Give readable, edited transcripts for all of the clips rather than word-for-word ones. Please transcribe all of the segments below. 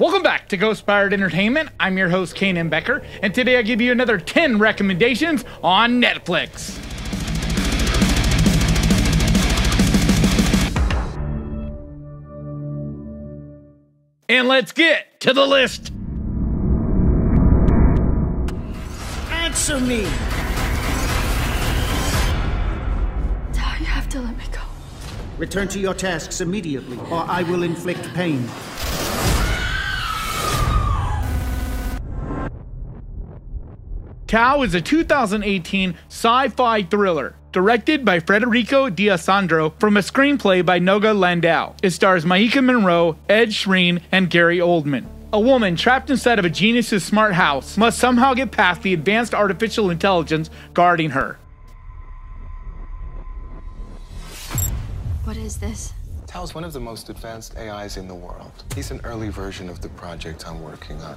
Welcome back to Ghost Pirate Entertainment. I'm your host, Kanan Becker, and today I give you another 10 recommendations on Netflix. And let's get to the list. Answer me. Tau, you have to let me go. Return to your tasks immediately, or I will inflict pain. Tau is a 2018 sci-fi thriller directed by Federico Diasandro from a screenplay by Noga Landau. It stars Maika Monroe, Ed Skrein, and Gary Oldman. A woman trapped inside of a genius's smart house must somehow get past the advanced artificial intelligence guarding her. What is this? Tau's one of the most advanced AIs in the world. He's an early version of the project I'm working on.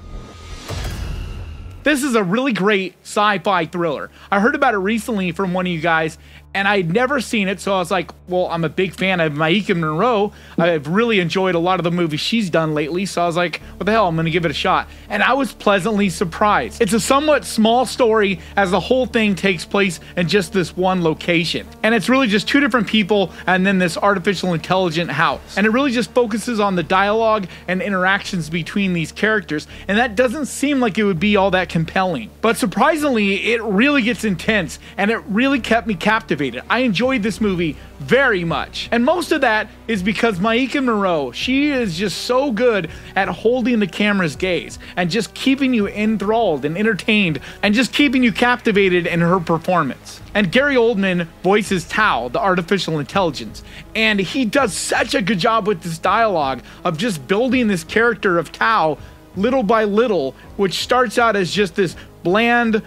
This is a really great sci-fi thriller. I heard about it recently from one of you guys, and I had never seen it, so I was like, well, I'm a big fan of Maika Monroe. I've really enjoyed a lot of the movies she's done lately, so I was like, what the hell, I'm gonna give it a shot. And I was pleasantly surprised. It's a somewhat small story as the whole thing takes place in just this one location. And it's really just two different people and then this artificial intelligent house. And it really just focuses on the dialogue and interactions between these characters, and that doesn't seem like it would be all that compelling. But surprisingly, it really gets intense, and it really kept me captivated. I enjoyed this movie very much. And most of that is because Maika Monroe, she is just so good at holding the camera's gaze and just keeping you enthralled and entertained and just keeping you captivated in her performance. And Gary Oldman voices Tau, the artificial intelligence, and he does such a good job with this dialogue of just building this character of Tau little by little, which starts out as just this bland,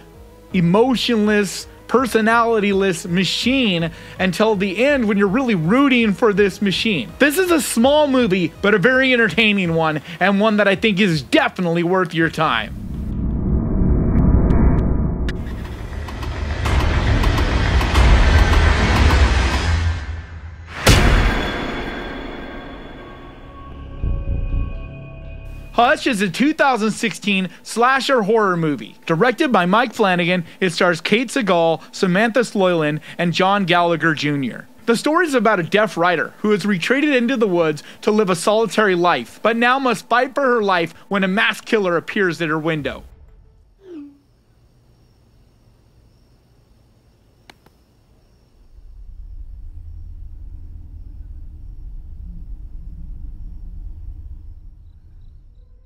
emotionless, personality-less machine until the end when you're really rooting for this machine. This is a small movie, but a very entertaining one, and one that I think is definitely worth your time. Hush is a 2016 slasher horror movie. Directed by Mike Flanagan, it stars Kate Siegel, Samantha Sloyan, and John Gallagher Jr. The story is about a deaf writer who is retreated into the woods to live a solitary life, but now must fight for her life when a mass killer appears at her window.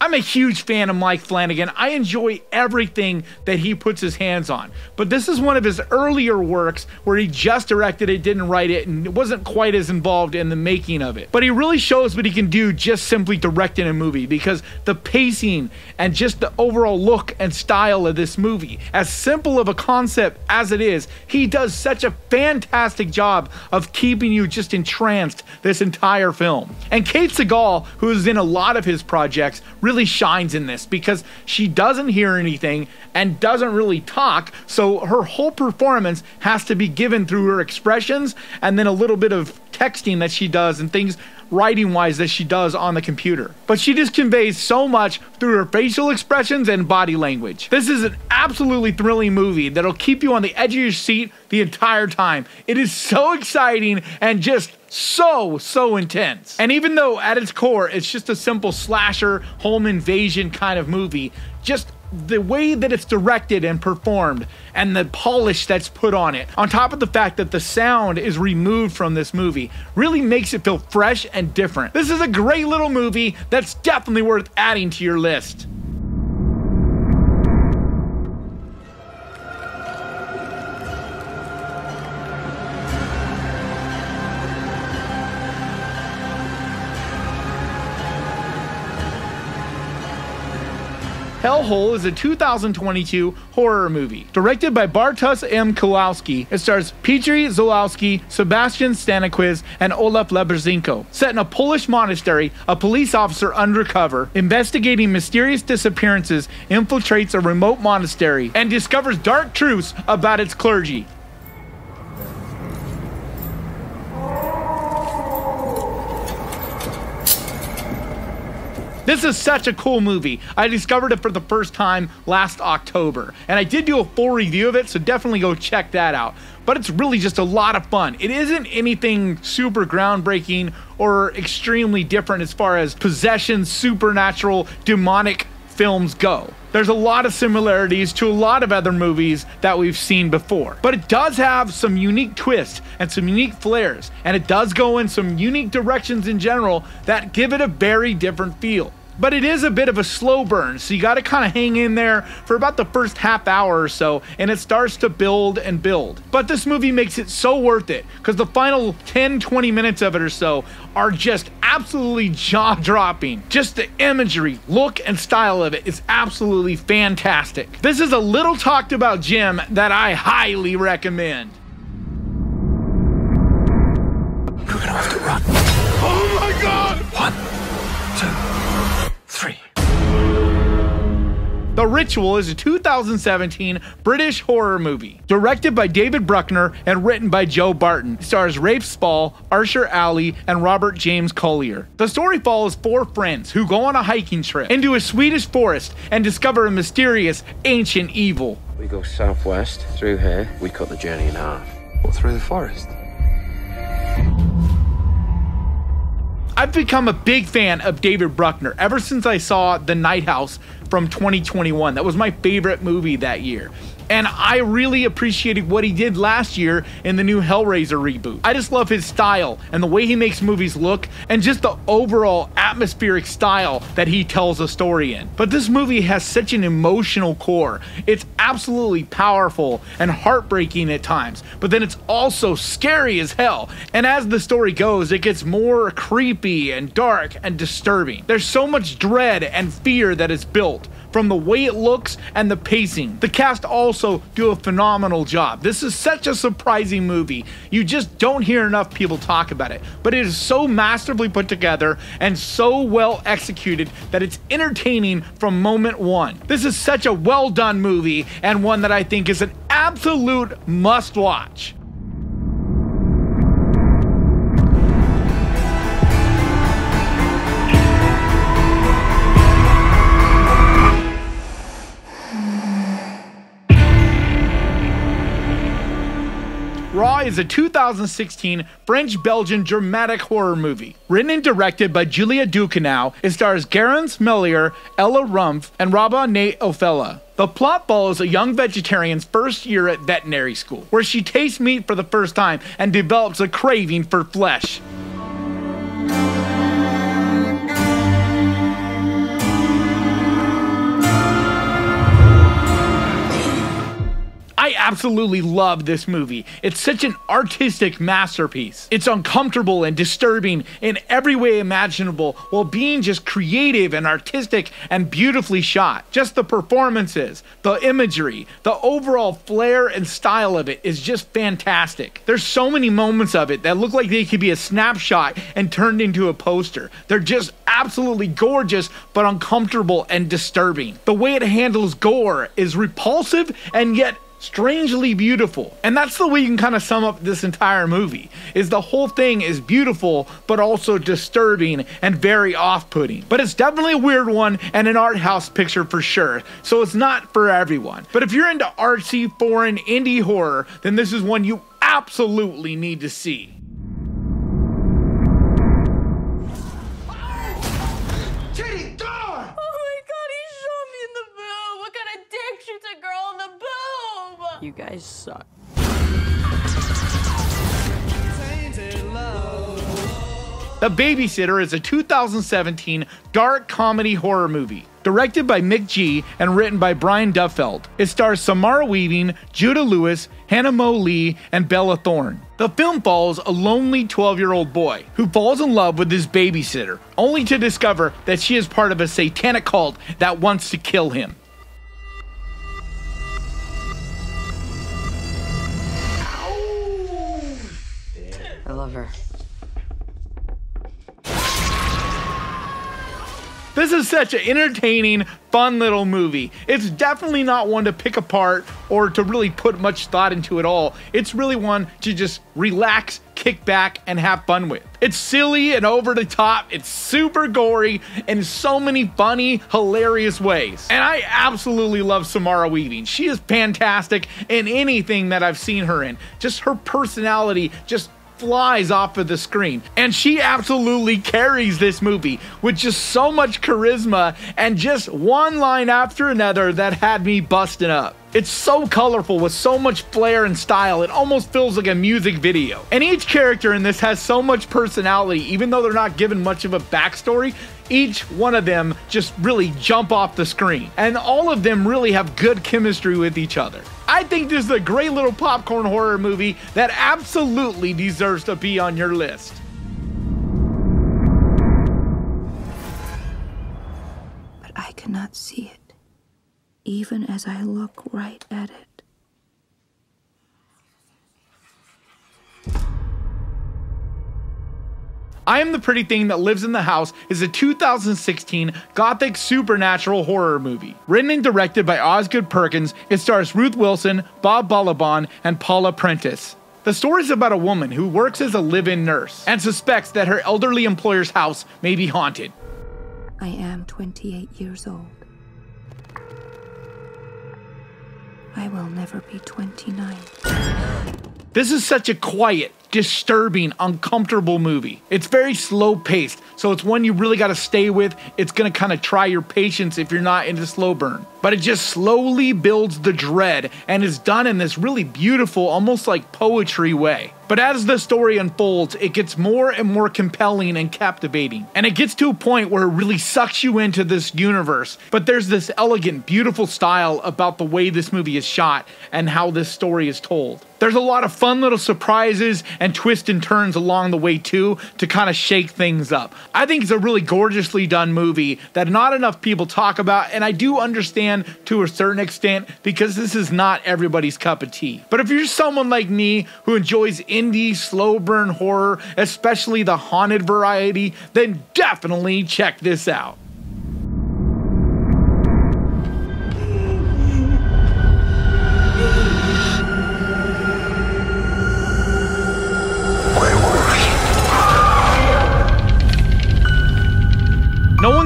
I'm a huge fan of Mike Flanagan. I enjoy everything that he puts his hands on, but this is one of his earlier works where he just directed it, didn't write it, and wasn't quite as involved in the making of it. But he really shows what he can do just simply directing a movie, because the pacing and just the overall look and style of this movie, as simple of a concept as it is, he does such a fantastic job of keeping you just entranced this entire film. And Kate Siegel, who is in a lot of his projects, really shines in this because she doesn't hear anything and doesn't really talk, so her whole performance has to be given through her expressions and then a little bit of texting that she does and things writing wise that she does on the computer. But she just conveys so much through her facial expressions and body language. This is an absolutely thrilling movie that'll keep you on the edge of your seat the entire time. It is so exciting and just so intense. And even though at its core it's just a simple slasher home invasion kind of movie, just the way that it's directed and performed and the polish that's put on it, on top of the fact that the sound is removed from this movie, really makes it feel fresh and different. This is a great little movie that's definitely worth adding to your list. Hell Hole is a 2022 horror movie. Directed by Bartosz M. Kowalski, it stars Piotr Zalowski, Sebastian Stanekwicz, and Olaf Lebrzynko. Set in a Polish monastery, a police officer undercover, investigating mysterious disappearances, infiltrates a remote monastery, and discovers dark truths about its clergy. This This is such a cool movie. I discovered it for the first time last October, and I did do a full review of it, so definitely go check that out. But it's really just a lot of fun. It isn't anything super groundbreaking or extremely different as far as possession, supernatural, demonic films go. There's a lot of similarities to a lot of other movies that we've seen before, but it does have some unique twists and some unique flares, and it does go in some unique directions in general that give it a very different feel. But it is a bit of a slow burn, so you gotta kinda hang in there for about the first half hour or so, and it starts to build and build. But this movie makes it so worth it, because the final 10-20 minutes of it or so are just absolutely jaw-dropping. Just the imagery, look, and style of it is absolutely fantastic. This is a little talked about gem that I highly recommend. We're gonna have to run. Oh my God! 1, 2, 3. The Ritual is a 2017 British horror movie, directed by David Bruckner and written by Joe Barton. It stars Rafe Spall, Arsher Ali, and Robert James Collier. The story follows four friends who go on a hiking trip into a Swedish forest and discover a mysterious ancient evil. We go southwest through here. We cut the journey in half. What, through the forest? I've become a big fan of David Bruckner ever since I saw The Night House from 2021. That was my favorite movie that year. And I really appreciated what he did last year in the new Hellraiser reboot. I just love his style and the way he makes movies look and just the overall atmospheric style that he tells a story in. But this movie has such an emotional core. It's absolutely powerful and heartbreaking at times, but then it's also scary as hell. And as the story goes, it gets more creepy and dark and disturbing. There's so much dread and fear that is built from the way it looks and the pacing. The cast also do a phenomenal job. This is such a surprising movie. You just don't hear enough people talk about it, but it is so masterfully put together and so well executed that it's entertaining from moment one. This is such a well done movie and one that I think is an absolute must watch. Raw is a 2016 French-Belgian dramatic horror movie. Written and directed by Julia Ducournau, it stars Garance Mellier, Ella Rumpf, and Rabah Ofella. The plot follows a young vegetarian's first year at veterinary school, where she tastes meat for the first time and develops a craving for flesh. I absolutely love this movie. It's such an artistic masterpiece. It's uncomfortable and disturbing in every way imaginable while being just creative and artistic and beautifully shot. Just the performances, the imagery, the overall flair and style of it is just fantastic. There's so many moments of it that look like they could be a snapshot and turned into a poster. They're just absolutely gorgeous, but uncomfortable and disturbing. The way it handles gore is repulsive and yet strangely beautiful. And that's the way you can kind of sum up this entire movie, is the whole thing is beautiful, but also disturbing and very off-putting. But it's definitely a weird one and an art house picture for sure, so it's not for everyone. But if you're into artsy, foreign, indie horror, then this is one you absolutely need to see. You guys suck. The Babysitter is a 2017 dark comedy horror movie, directed by Mick G and written by Brian Duffeld. It stars Samara Weaving, Judah Lewis, Hannah Mo Lee, and Bella Thorne. The film follows a lonely 12-year-old boy who falls in love with his babysitter, only to discover that she is part of a satanic cult that wants to kill him. I love her. This is such an entertaining, fun little movie. It's definitely not one to pick apart or to really put much thought into at all. It's really one to just relax, kick back, and have fun with. It's silly and over the top. It's super gory in so many funny, hilarious ways. And I absolutely love Samara Weaving. She is fantastic in anything that I've seen her in. Just her personality just flies off of the screen, and she absolutely carries this movie with just so much charisma and just one line after another that had me busting up. It's so colorful with so much flair and style, it almost feels like a music video. And each character in this has so much personality, even though they're not given much of a backstory. Each one of them just really jump off the screen, and all of them really have good chemistry with each other. I think this is a great little popcorn horror movie that absolutely deserves to be on your list. But I cannot see it, even as I look right at it. I Am the Pretty Thing That Lives in the House is a 2016 gothic supernatural horror movie. Written and directed by Osgood Perkins, it stars Ruth Wilson, Bob Balaban, and Paula Prentice. The story is about a woman who works as a live-in nurse and suspects that her elderly employer's house may be haunted. I am 28 years old. I will never be 29. This is such a quiet, disturbing, uncomfortable movie. It's very slow paced, so it's one you really gotta stay with. It's gonna kinda try your patience if you're not into slow burn. But it just slowly builds the dread and is done in this really beautiful, almost like poetry way. But as the story unfolds, it gets more and more compelling and captivating. And it gets to a point where it really sucks you into this universe. But there's this elegant, beautiful style about the way this movie is shot and how this story is told. There's a lot of fun little surprises and twists and turns along the way too, to kind of shake things up. I think it's a really gorgeously done movie that not enough people talk about, and I do understand to a certain extent because this is not everybody's cup of tea. But if you're someone like me who enjoys indie slow burn horror, especially the haunted variety, then definitely check this out.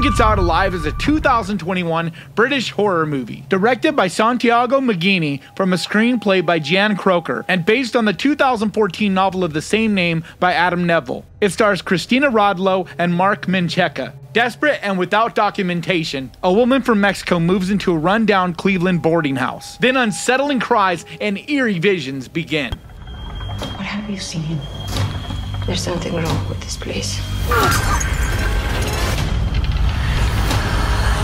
Gets Out Alive is a 2021 British horror movie directed by Santiago Maggini from a screenplay by Jan Croker and based on the 2014 novel of the same name by Adam Neville. It stars Christina Rodlow and Mark Mencheka. Desperate and without documentation, a woman from Mexico moves into a rundown Cleveland boarding house. Then unsettling cries and eerie visions begin. What have you seen? There's something wrong with this place.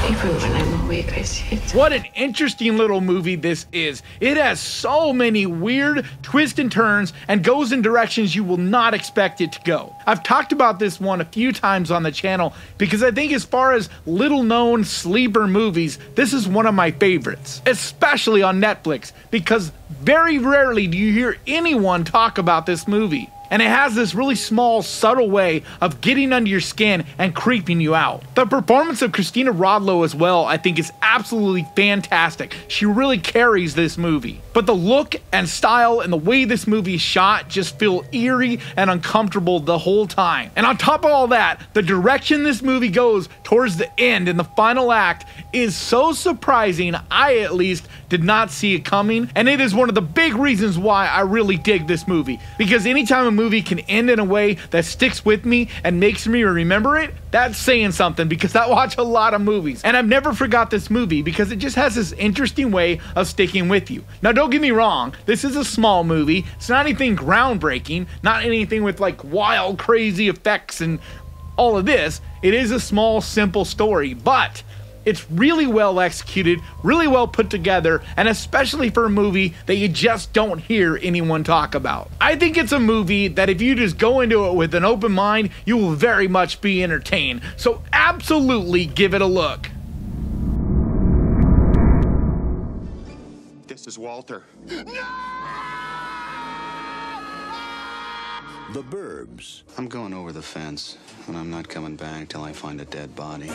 Even when I'm awake, I see it. What an interesting little movie this is. It has so many weird twists and turns and goes in directions you will not expect it to go. I've talked about this one a few times on the channel because I think as far as little known sleeper movies, this is one of my favorites, especially on Netflix, because very rarely do you hear anyone talk about this movie. And it has this really small, subtle way of getting under your skin and creeping you out. The performance of Christina Rodlow as well, I think, is absolutely fantastic. She really carries this movie. But the look and style and the way this movie is shot just feel eerie and uncomfortable the whole time. And on top of all that, the direction this movie goes towards the end in the final act is so surprising, I at least did not see it coming. And it is one of the big reasons why I really dig this movie. Because anytime a movie can end in a way that sticks with me and makes me remember it, that's saying something, because I watch a lot of movies and I've never forgot this movie because it just has this interesting way of sticking with you. Now don't get me wrong, this is a small movie, it's not anything groundbreaking, not anything with like wild crazy effects and all of this. It is a small, simple story, but it's really well executed, really well put together, and especially for a movie that you just don't hear anyone talk about. I think it's a movie that if you just go into it with an open mind, you will very much be entertained. So absolutely give it a look. This is Walter. No! The Burbs. I'm going over the fence, and I'm not coming back till I find a dead body.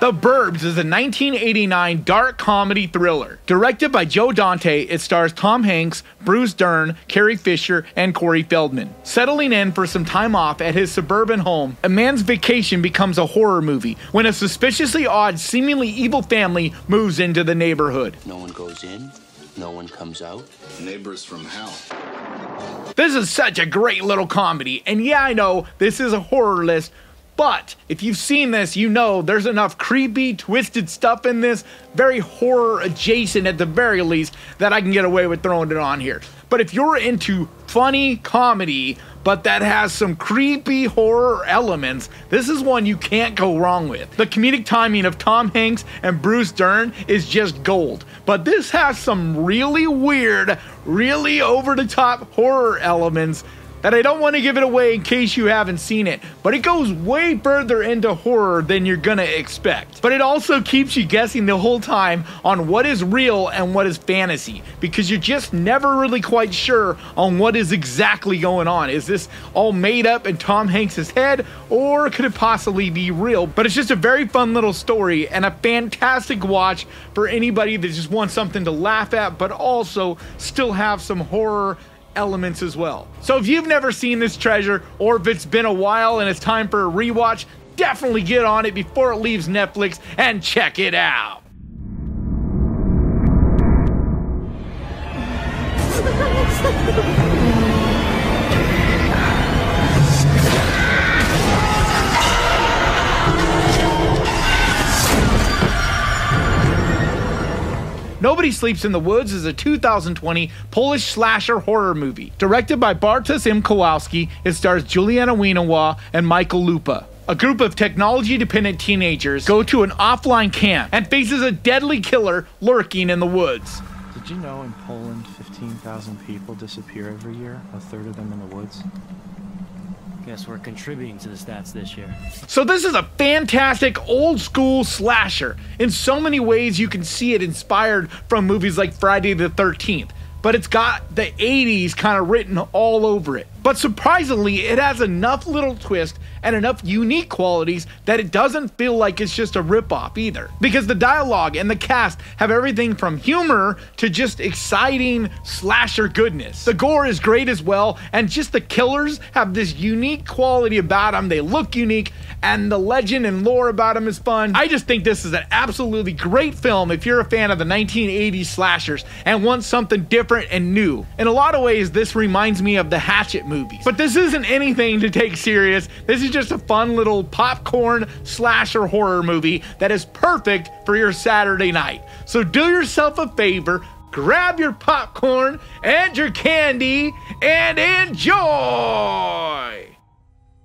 The Burbs is a 1989 dark comedy thriller. Directed by Joe Dante, it stars Tom Hanks, Bruce Dern, Carrie Fisher, and Corey Feldman. Settling in for some time off at his suburban home, a man's vacation becomes a horror movie when a suspiciously odd, seemingly evil family moves into the neighborhood. No one goes in, no one comes out. Neighbors from hell. This is such a great little comedy, and yeah, I know, this is a horror list, but if you've seen this, you know there's enough creepy, twisted stuff in this, very horror adjacent at the very least, that I can get away with throwing it on here. But if you're into funny comedy, but that has some creepy horror elements, this is one you can't go wrong with. The comedic timing of Tom Hanks and Bruce Dern is just gold, but this has some really weird, really over-the-top horror elements that I don't want to give it away in case you haven't seen it, but it goes way further into horror than you're gonna expect. But it also keeps you guessing the whole time on what is real and what is fantasy, because you're just never really quite sure on what is exactly going on. Is this all made up in Tom Hanks's head, or could it possibly be real? But it's just a very fun little story and a fantastic watch for anybody that just wants something to laugh at, but also still have some horror elements as well. So if you've never seen this treasure, or if it's been a while and it's time for a rewatch, definitely get on it before it leaves Netflix and check it out. Nobody Sleeps in the Woods is a 2020 Polish slasher horror movie. Directed by Bartosz M. Kowalski, it stars Juliana Wieniawa and Michael Lupa. A group of technology-dependent teenagers go to an offline camp and faces a deadly killer lurking in the woods. Did you know in Poland 15,000 people disappear every year, a third of them in the woods? Guess we're contributing to the stats this year. So this is a fantastic old school slasher. In so many ways you can see it inspired from movies like Friday the 13th, but it's got the 80s kind of written all over it. But surprisingly, it has enough little twists and enough unique qualities that it doesn't feel like it's just a ripoff either, because the dialogue and the cast have everything from humor to just exciting slasher goodness. The gore is great as well, and just the killers have this unique quality about them. They look unique, and the legend and lore about them is fun. I just think this is an absolutely great film if you're a fan of the 1980s slashers and want something different and new. In a lot of ways, this reminds me of the Hatchet movies, but this isn't anything to take serious. This is just a fun little popcorn slasher horror movie that is perfect for your Saturday night. So do yourself a favor, grab your popcorn and your candy and enjoy!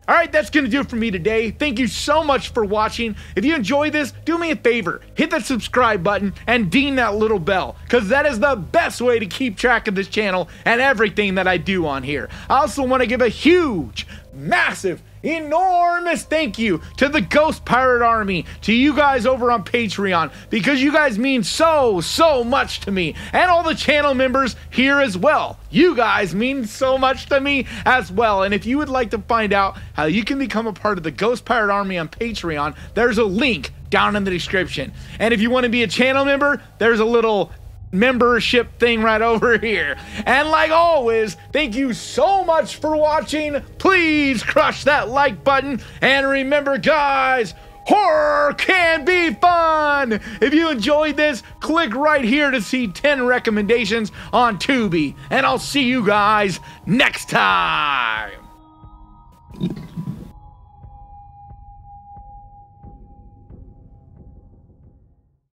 Alright, that's gonna do it for me today. Thank you so much for watching. If you enjoy this, do me a favor, hit that subscribe button and ding that little bell, because that is the best way to keep track of this channel and everything that I do on here. I also want to give a huge, massive, enormous thank you to the Ghost Pirate Army, to you guys over on Patreon, because you guys mean so much to me, and all the channel members here as well. You guys mean so much to me as well, and if you would like to find out how you can become a part of the Ghost Pirate Army on Patreon, there's a link down in the description. And if you want to be a channel member, there's a little membership thing right over here. And like always, thank you so much for watching. Please crush that like button, and remember guys, horror can be fun. If you enjoyed this, click right here to see 10 recommendations on Tubi, and I'll see you guys next time.